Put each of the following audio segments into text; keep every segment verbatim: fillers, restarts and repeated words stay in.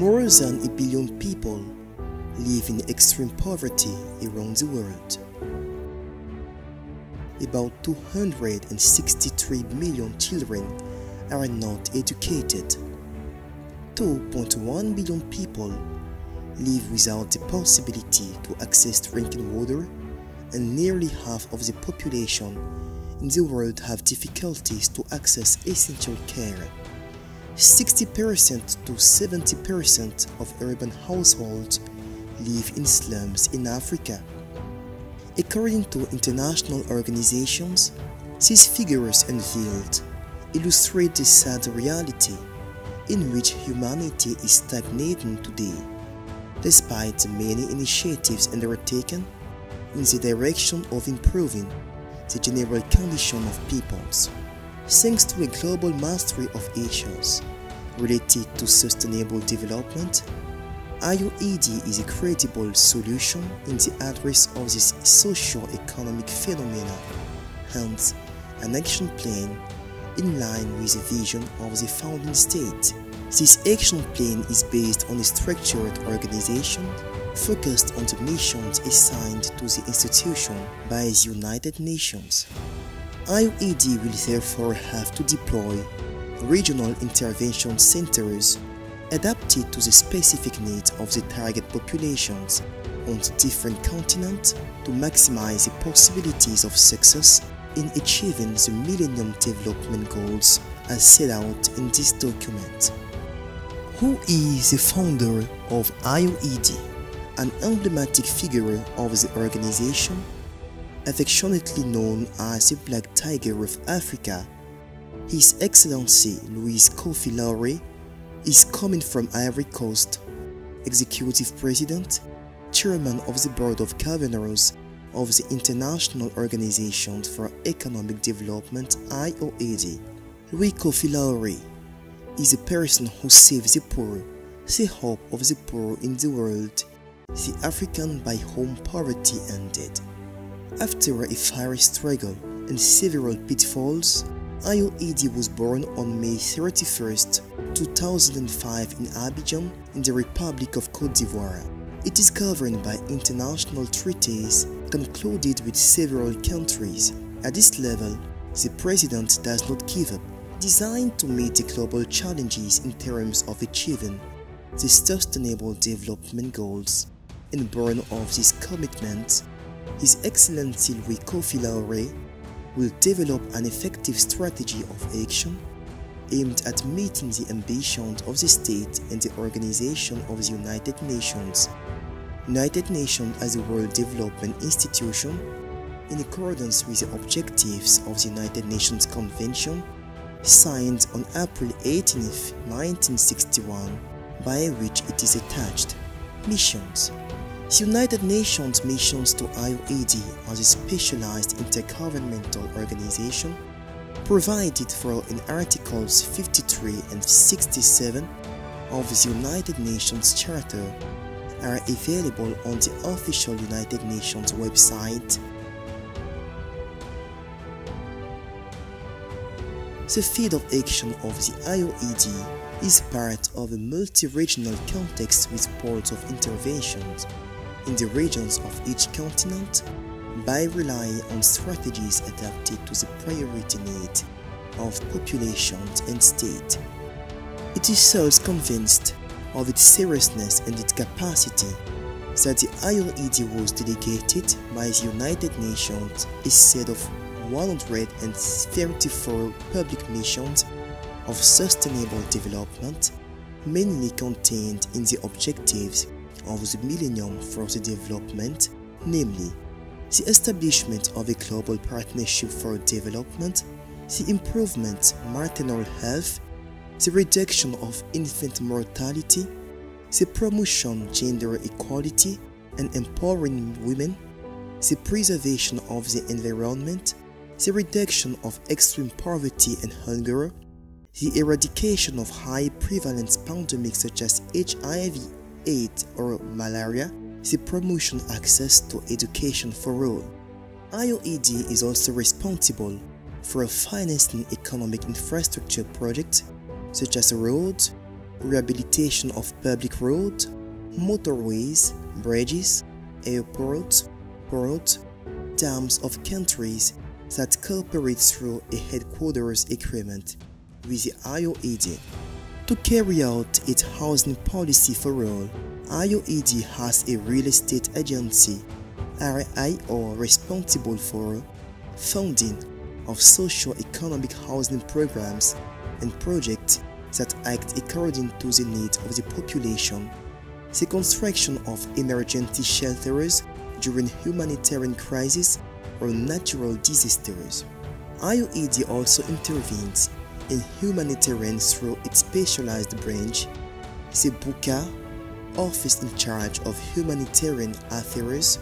More than a billion people live in extreme poverty around the world. About two hundred sixty-three million children are not educated. two point one billion people live without the possibility to access drinking water, and nearly half of the population in the world have difficulties to access essential care. sixty percent to seventy percent of urban households live in slums in Africa. According to international organizations, these figures unveiled illustrate the sad reality in which humanity is stagnating today, despite the many initiatives undertaken in the direction of improving the general condition of peoples. Thanks to a global mastery of issues related to sustainable development, I O E D is a credible solution in the address of this socio-economic phenomena, hence an action plan in line with the vision of the founding state. This action plan is based on a structured organization focused on the missions assigned to the institution by the United Nations. I O E D will therefore have to deploy regional intervention centers adapted to the specific needs of the target populations on the different continents to maximize the possibilities of success in achieving the Millennium Development Goals as set out in this document. Who is the founder of I O E D? An emblematic figure of the organization, affectionately known as the Black Tiger of Africa, His Excellency Louis Koffi Laouré is coming from Ivory Coast, Executive President, Chairman of the Board of Governors of the International Organization for Economic Development I O E D. Louis Koffi Laouré is a person who saves the poor, the hope of the poor in the world, the African by whom poverty ended. After a fiery struggle and several pitfalls, I O E D was born on May thirty-first, two thousand five in Abidjan in the Republic of Côte d'Ivoire. It is governed by international treaties concluded with several countries. At this level, the president does not give up. Designed to meet the global challenges in terms of achieving the Sustainable Development Goals and born of this commitment, His Excellency Louis Koffi Laouré will develop an effective strategy of action aimed at meeting the ambitions of the state and the Organization of the United Nations, United Nations as a World Development Institution, in accordance with the objectives of the United Nations Convention signed on April eighteenth, nineteen sixty-one, by which it is attached. Missions. The United Nations missions to I O E D as a specialized intergovernmental organization provided for in Articles fifty-three and sixty-seven of the United Nations Charter are available on the official United Nations website. The field of action of the I O E D is part of a multi-regional context with ports of interventions in the regions of each continent by relying on strategies adapted to the priority need of populations and state. It is thus convinced of its seriousness and its capacity that the I O E D was delegated by the United Nations a set of one hundred thirty-four public missions of sustainable development, mainly contained in the objectives of the Millennium for the Development, namely the establishment of a global partnership for development, the improvement of maternal health, the reduction of infant mortality, the promotion of gender equality and empowering women, the preservation of the environment, the reduction of extreme poverty and hunger, the eradication of high-prevalence pandemics such as H I V, AIDS or malaria, the promotion of access to education for all. I O E D is also responsible for financing economic infrastructure projects such as roads, rehabilitation of public roads, motorways, bridges, airports, ports, dams of countries that cooperate through a headquarters agreement with the I O E D. To carry out its housing policy for all, I O E D has a real estate agency, R I O, responsible for funding of socio-economic housing programs and projects that act according to the needs of the population, the construction of emergency shelters during humanitarian crises or natural disasters. I O E D also intervenes in humanitarian through its specialized branch, the BUCHA, Office in Charge of Humanitarian Affairs,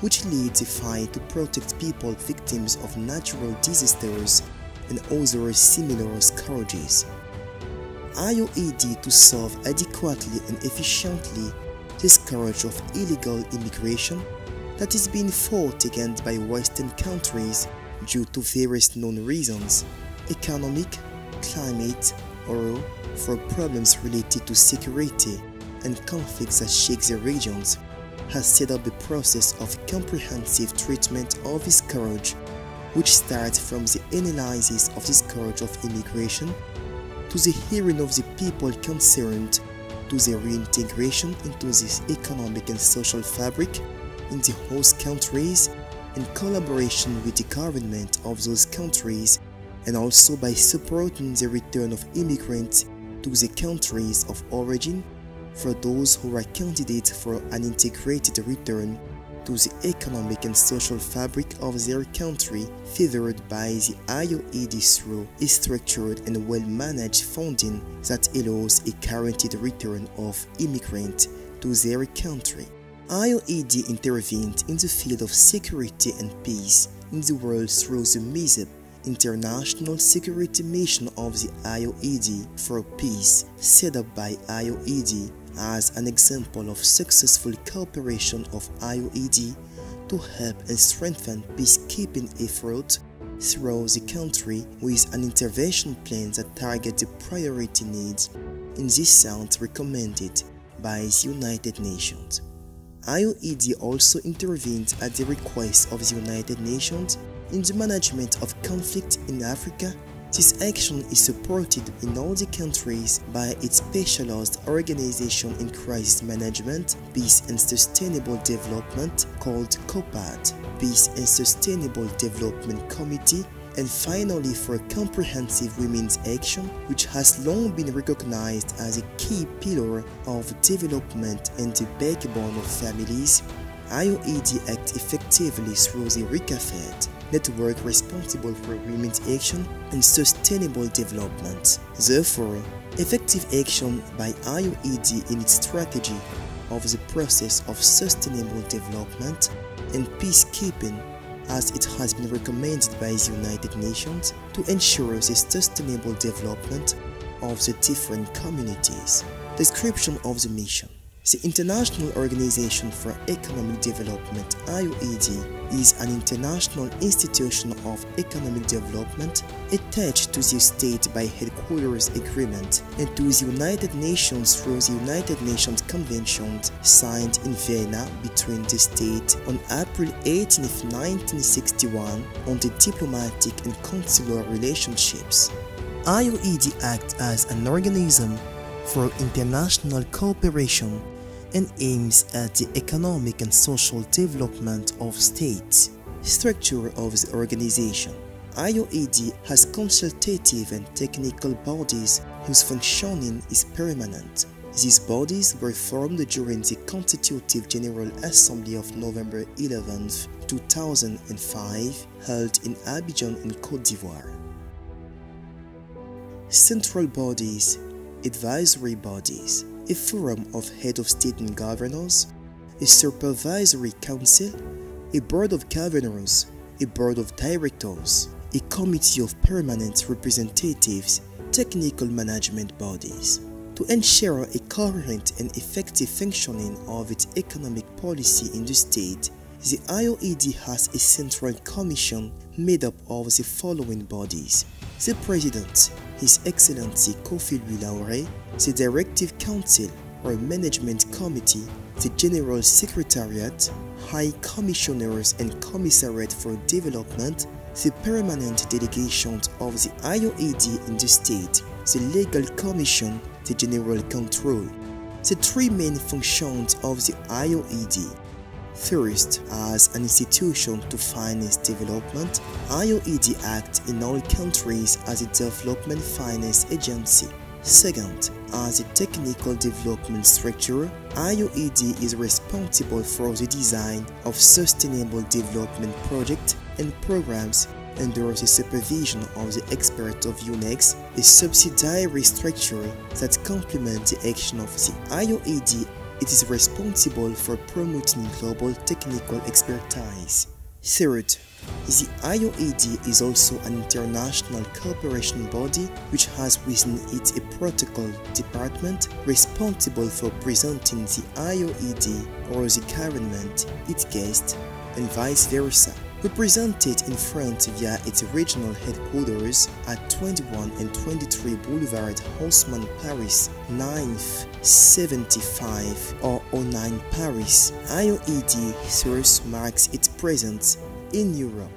which leads a fight to protect people victims of natural disasters and other similar scourges. I O E D to solve adequately and efficiently the scourge of illegal immigration that is being fought against by Western countries due to various known reasons, economic, climate, or for problems related to security and conflicts that shake the regions, has set up a process of comprehensive treatment of this scourge, which starts from the analysis of the scourge of immigration, to the hearing of the people concerned, to their reintegration into this economic and social fabric in the host countries, in collaboration with the government of those countries, and also by supporting the return of immigrants to the countries of origin for those who are candidates for an integrated return to the economic and social fabric of their country, favored by the I O E D through a structured and well-managed funding that allows a guaranteed return of immigrants to their country. I O E D intervened in the field of security and peace in the world through the MISEP, International Security Mission of the I O E D for Peace, set up by I O E D as an example of successful cooperation of I O E D to help and strengthen peacekeeping efforts throughout the country with an intervention plan that targets the priority needs in this sound recommended by the United Nations. I O E D also intervened at the request of the United Nations in the management of conflict in Africa. This action is supported in all the countries by its specialized organization in crisis management, peace and sustainable development called COPAT, Peace and Sustainable Development Committee, and finally for comprehensive women's action, which has long been recognized as a key pillar of development and the backbone of families. I O E D acts effectively through the RECAFED, network responsible for women's action and sustainable development. Therefore, effective action by I O E D in its strategy of the process of sustainable development and peacekeeping, as it has been recommended by the United Nations, to ensure the sustainable development of the different communities. Description of the mission. The International Organization for Economic Development, I O E D, is an international institution of economic development attached to the state by headquarters agreement and to the United Nations through the United Nations Convention signed in Vienna between the states on April eighteenth nineteen sixty-one on the diplomatic and consular relationships. I O E D acts as an organism for international cooperation and aims at the economic and social development of states. Structure of the organization. I O E D has consultative and technical bodies whose functioning is permanent. These bodies were formed during the Constitutive General Assembly of November eleventh two thousand five, held in Abidjan in Côte d'Ivoire. Central bodies. Advisory bodies, a forum of head of state and governors, a supervisory council, a board of governors, a board of directors, a committee of permanent representatives, technical management bodies. To ensure a coherent and effective functioning of its economic policy in the state, the I O E D has a central commission made up of the following bodies: the President, His Excellency Koffi Laouré, the Directive Council or Management Committee, the General Secretariat, High Commissioners and Commissariat for Development, the Permanent Delegations of the I O E D in the state, the Legal Commission, the General Control. The three main functions of the I O E D. First, as an institution to finance development, I O E D acts in all countries as a development finance agency. Second, as a technical development structure, I O E D is responsible for the design of sustainable development projects and programs under the supervision of the experts of UNEX, a subsidiary structure that complements the action of the I O E D. It is responsible for promoting global technical expertise. Third, the I O E D is also an international cooperation body which has within it a protocol department responsible for presenting the I O E D or the government, its guests, and vice versa. Represented in France via its regional headquarters at twenty-one and twenty-three Boulevard Haussmann, Paris, ninth seventy-five or oh nine Paris, I O E D thus marks its presence in Europe.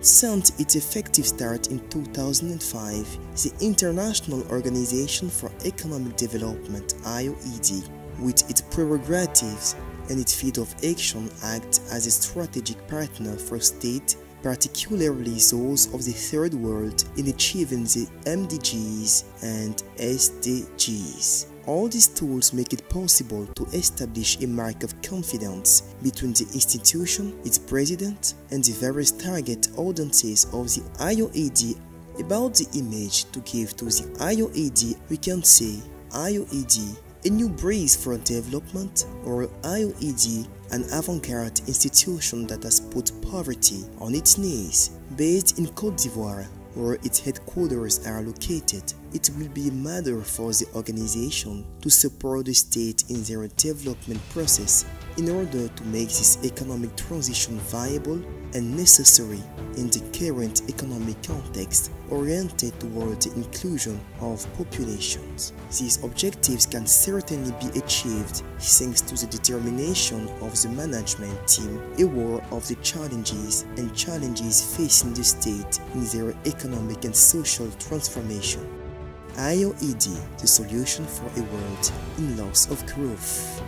Since its effective start in two thousand five, the International Organization for Economic Development, I O E D, with its prerogatives and its field of action, acts as a strategic partner for states, particularly those of the Third World, in achieving the M D Gs and S D Gs. All these tools make it possible to establish a mark of confidence between the institution, its president, and the various target audiences of the I O E D. About the image to give to the I O E D, we can say I O E D, a new breeze for development, or I O E D, an avant-garde institution that has put poverty on its knees. Based in Côte d'Ivoire, where its headquarters are located, it will be a matter for the organization to support the state in their development process in order to make this economic transition viable and necessary in the current economic context oriented toward the inclusion of populations. These objectives can certainly be achieved thanks to the determination of the management team, aware of the challenges and challenges facing the state in their economic and social transformation. I O E D, the solution for a world in loss of growth.